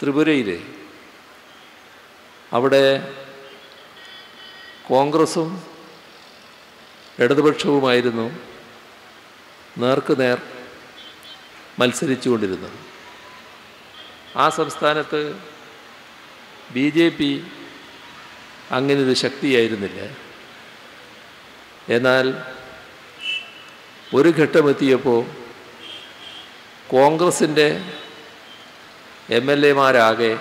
ത്രിപുരയിലെ അവിടെ കോൺഗ്രസും ഇടതുപക്ഷവുമായിരുന്നു നേർക്കുനേർ മത്സരിച്ചുകൊണ്ടിരുന്നത്. ആ സംസ്ഥാനത്ത് BJP അങ്ങനൊരു ശക്തിയായിരുന്നില്ല. എന്നാൽ ഒരു ഘട്ടമെത്തിയപ്പോൾ കോൺഗ്രസിൻ്റെ MLA മാരാകെ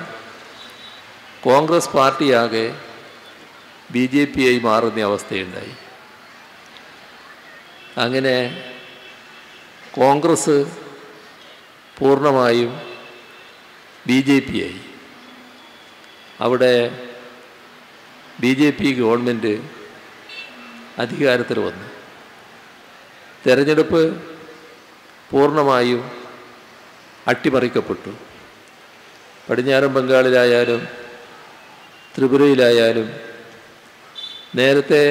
കോൺഗ്രസ് പാർട്ടിയാകെ BJP ആയി മാറുന്ന അവസ്ഥയുണ്ടായി. അങ്ങനെ കോൺഗ്രസ് പൂർണ്ണമായും BJP ആയി. അവിടെ BJP ഗവൺമെൻറ് അധികാരത്തിൽ വന്നു. തെരഞ്ഞെടുപ്പ് പൂർണ്ണമായും അട്ടിമറിക്കപ്പെട്ടു. പടിഞ്ഞാറൻ ബംഗാളിലായാലും ത്രിപുരയിലായാലും നേരത്തെ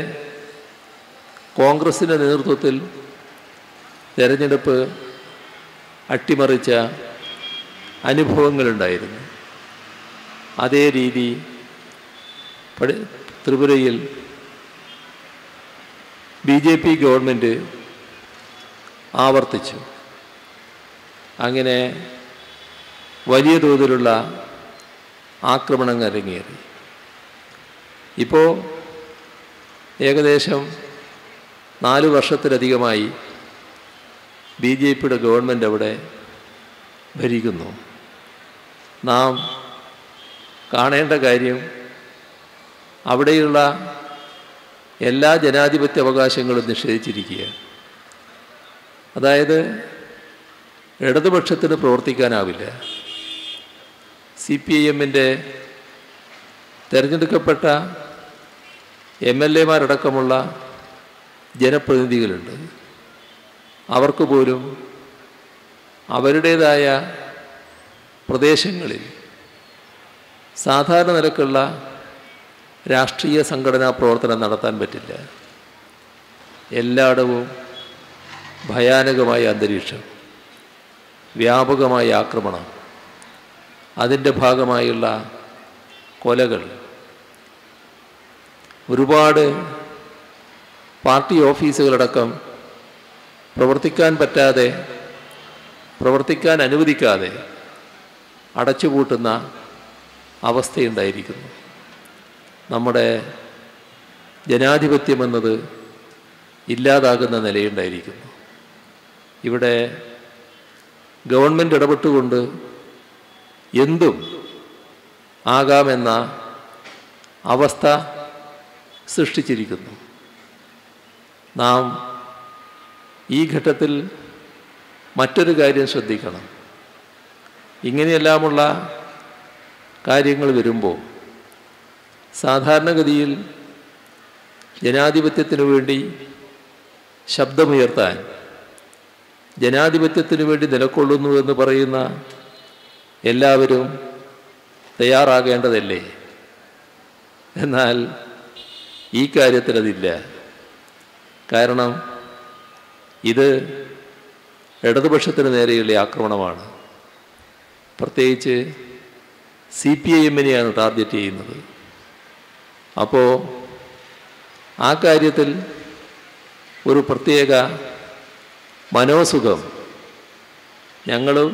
കോൺഗ്രസിൻ്റെ നേതൃത്വത്തിൽ തെരഞ്ഞെടുപ്പ് അട്ടിമറിച്ച അനുഭവങ്ങളുണ്ടായിരുന്നു. അതേ രീതി ത്രിപുരയിൽ BJP ഗവൺമെൻറ് ആവർത്തിച്ചു. അങ്ങനെ വലിയ തോതിലുള്ള ആക്രമണങ്ങൾ അരങ്ങേറി. ഇപ്പോൾ ഏകദേശം 4 വർഷത്തിലധികമായി BJP യുടെ ഗവൺമെൻറ് അവിടെ ഭരിക്കുന്നു. നാം കാണേണ്ട കാര്യം അവിടെയുള്ള എല്ലാ ജനാധിപത്യ അവകാശങ്ങളും നിഷേധിച്ചിരിക്കുകയാണ്. അതായത് ഇടതുപക്ഷത്തിന് പ്രവർത്തിക്കാനാവില്ല. CPM ൻ്റെ തിരഞ്ഞെടുക്കപ്പെട്ട MLA മാരടക്കമുള്ള ജനപ്രതിനിധികളുണ്ട്. അവർക്ക് പോലും അവരുടേതായ പ്രദേശങ്ങളിൽ സാധാരണ നിലക്കുള്ള രാഷ്ട്രീയ സംഘടനാ പ്രവർത്തനം നടത്താൻ പറ്റില്ല. എല്ലായിടവും ഭയാനകമായ അന്തരീക്ഷം, വ്യാപകമായ ആക്രമണം, അതിൻ്റെ ഭാഗമായുള്ള കൊലകൾ, ഒരുപാട് പാർട്ടി ഓഫീസുകളടക്കം പ്രവർത്തിക്കാൻ അനുവദിക്കാതെ അടച്ചുപൂട്ടുന്ന അവസ്ഥയുണ്ടായിരിക്കുന്നു. നമ്മുടെ ജനാധിപത്യമെന്നത് ഇല്ലാതാകുന്ന നിലയുണ്ടായിരിക്കുന്നു. ഇവിടെ ഗവൺമെൻറ് ഇടപെട്ടുകൊണ്ട് എന്തും ആകാമെന്ന അവസ്ഥ സൃഷ്ടിച്ചിരിക്കുന്നു. നാം ഈ ഘട്ടത്തിൽ മറ്റൊരു കാര്യം ശ്രദ്ധിക്കണം. ഇങ്ങനെയെല്ലാമുള്ള കാര്യങ്ങൾ വരുമ്പോൾ സാധാരണഗതിയിൽ ജനാധിപത്യത്തിനു വേണ്ടി ശബ്ദമുയർത്താൻ, ജനാധിപത്യത്തിനു വേണ്ടി നിലകൊള്ളുന്നു എന്ന് പറയുന്ന എല്ലാവരും തയ്യാറാകേണ്ടതല്ലേ. എന്നാൽ ഈ കാര്യത്തിലതില്ല. കാരണം ഇത് ഇടതുപക്ഷത്തിന് നേരെയുള്ള ആക്രമണമാണ്. പ്രത്യേകിച്ച് CPM നെയാണ് ടാർഗറ്റ് ചെയ്യുന്നത്. അപ്പോൾ ആ കാര്യത്തിൽ ഒരു പ്രത്യേക മനോസുഖം ഞങ്ങളും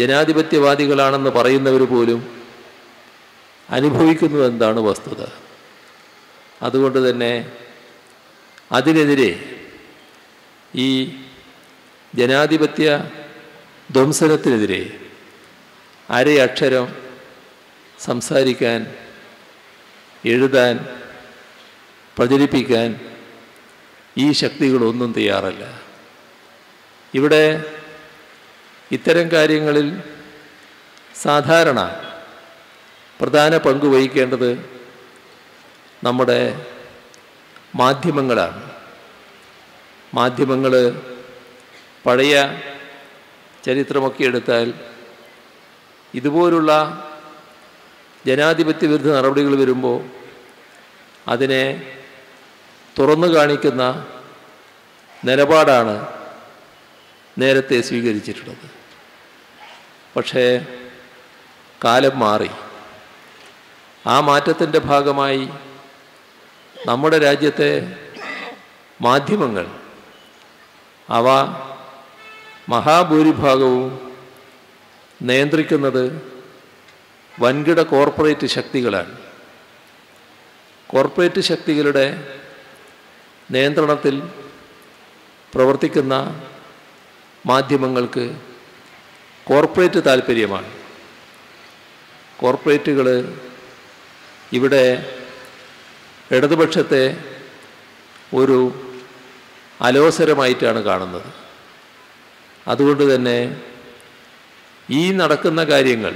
ജനാധിപത്യവാദികളാണെന്ന് പറയുന്നവർ പോലും അനുഭവിക്കുന്നുവെന്നാണ് വസ്തുത. അതുകൊണ്ട് തന്നെ അതിനെതിരെ ഈ ജനാധിപത്യ ധ്വംസനത്തിനെതിരെ അരയക്ഷരം സംസാരിക്കാൻ, എഴുതാൻ, പ്രചരിപ്പിക്കാൻ ഈ ശക്തികളൊന്നും തയ്യാറല്ല. ഇവിടെ ഇത്തരം കാര്യങ്ങളിൽ സാധാരണ പ്രധാന പങ്ക് വഹിക്കേണ്ടത് നമ്മുടെ മാധ്യമങ്ങളാണ്. മാധ്യമങ്ങൾ പഴയ ചരിത്രമൊക്കെ എടുത്താൽ ഇതുപോലുള്ള ജനാധിപത്യ വിരുദ്ധ നടപടികൾ വരുമ്പോൾ അതിനെ തുറന്നു കാണിക്കുന്ന നിലപാടാണ് നേരത്തെ സ്വീകരിച്ചിട്ടുള്ളത്. പക്ഷേ കാലം മാറി. ആ മാറ്റത്തിൻ്റെ ഭാഗമായി നമ്മുടെ രാജ്യത്തെ മാധ്യമങ്ങൾ അവ മഹാഭൂരിഭാഗവും നിയന്ത്രിക്കുന്നത് വൻകിട കോർപ്പറേറ്റ് ശക്തികളാണ്. കോർപ്പറേറ്റ് ശക്തികളുടെ നിയന്ത്രണത്തിൽ പ്രവർത്തിക്കുന്ന മാധ്യമങ്ങൾക്ക് കോർപ്പറേറ്റ് താൽപ്പര്യമാണ്. കോർപ്പറേറ്റുകൾ ഇവിടെ ഇടതുപക്ഷത്തെ ഒരു അലോസരമായിട്ടാണ് കാണുന്നത്. അതുകൊണ്ട് തന്നെ ഈ നടക്കുന്ന കാര്യങ്ങൾ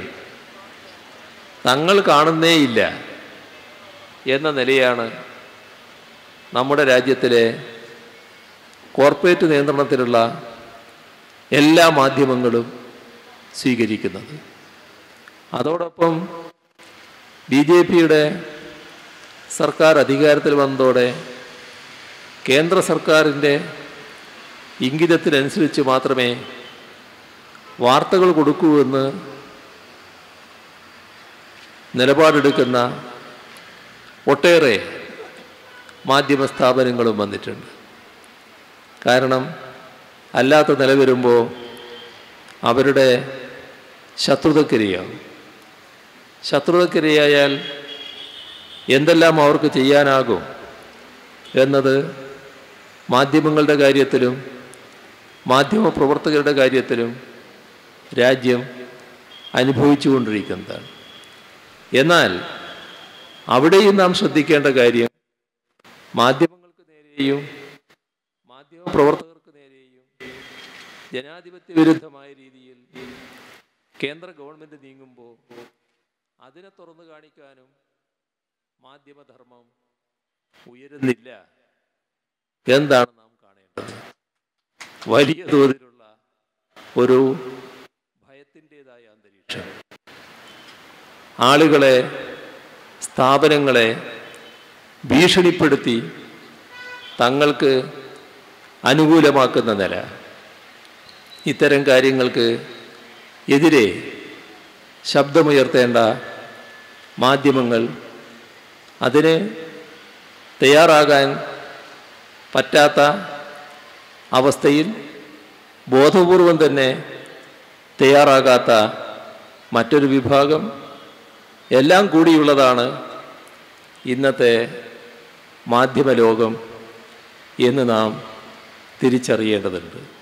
തങ്ങൾ കാണുന്നേയില്ല എന്ന നിലയാണ് നമ്മുടെ രാജ്യത്തിലെ കോർപ്പറേറ്റ് നിയന്ത്രണത്തിലുള്ള എല്ലാ മാധ്യമങ്ങളും സ്വീകരിക്കുന്നത്. അതോടൊപ്പം ബി ജെ പിയുടെ സർക്കാർ അധികാരത്തിൽ വന്നതോടെ കേന്ദ്ര സർക്കാരിൻ്റെ ഇംഗിതത്തിനനുസരിച്ച് മാത്രമേ വാർത്തകൾ കൊടുക്കൂ എന്ന് നിലപാടെടുക്കുന്ന ഒട്ടേറെ മാധ്യമ സ്ഥാപനങ്ങളും വന്നിട്ടുണ്ട്. കാരണം അല്ലാത്ത നില വരുമ്പോൾ അവരുടെ ശത്രുതക്കിരയാകും. ശത്രുതക്കിരയായാൽ എന്തെല്ലാം അവർക്ക് ചെയ്യാനാകും എന്നത് മാധ്യമങ്ങളുടെ കാര്യത്തിലും മാധ്യമപ്രവർത്തകരുടെ കാര്യത്തിലും രാജ്യം അനുഭവിച്ചു കൊണ്ടിരിക്കുന്നതാണ്. എന്നാൽ അവിടെയും നാം ശ്രദ്ധിക്കേണ്ട കാര്യം മാധ്യമങ്ങൾക്ക് നേരെയും മാധ്യമപ്രവർത്തകർക്ക് നേരെയും ജനാധിപത്യ വിരുദ്ധമായ രീതിയിൽ കേന്ദ്ര ഗവൺമെൻറ് നീങ്ങുമ്പോൾ അതിനെ തുറന്നു കാണിക്കാനും മാധ്യമധർമ്മം ഉയരുന്നില്ല എന്താണ് നാം കാണേണ്ടത്. വലിയ തോതിലുള്ള ഒരു ഭയത്തിൻ്റെതായ അന്തരീക്ഷം ആളുകളെ, സ്ഥാപനങ്ങളെ ഭീഷണിപ്പെടുത്തി തങ്ങൾക്ക് അനുകൂലമാക്കുന്ന നില. ഇത്തരം കാര്യങ്ങൾക്ക് എതിരെ ശബ്ദമുയർത്തേണ്ട മാധ്യമങ്ങൾ അതിന് തയ്യാറാകാൻ പറ്റാത്ത അവസ്ഥയിൽ ബോധപൂർവം തന്നെ തയ്യാറാകാത്ത മറ്റൊരു വിഭാഗം എല്ലാം കൂടിയുള്ളതാണ് ഇന്നത്തെ മാധ്യമലോകം എന്ന് നാം തിരിച്ചറിയേണ്ടതുണ്ട്.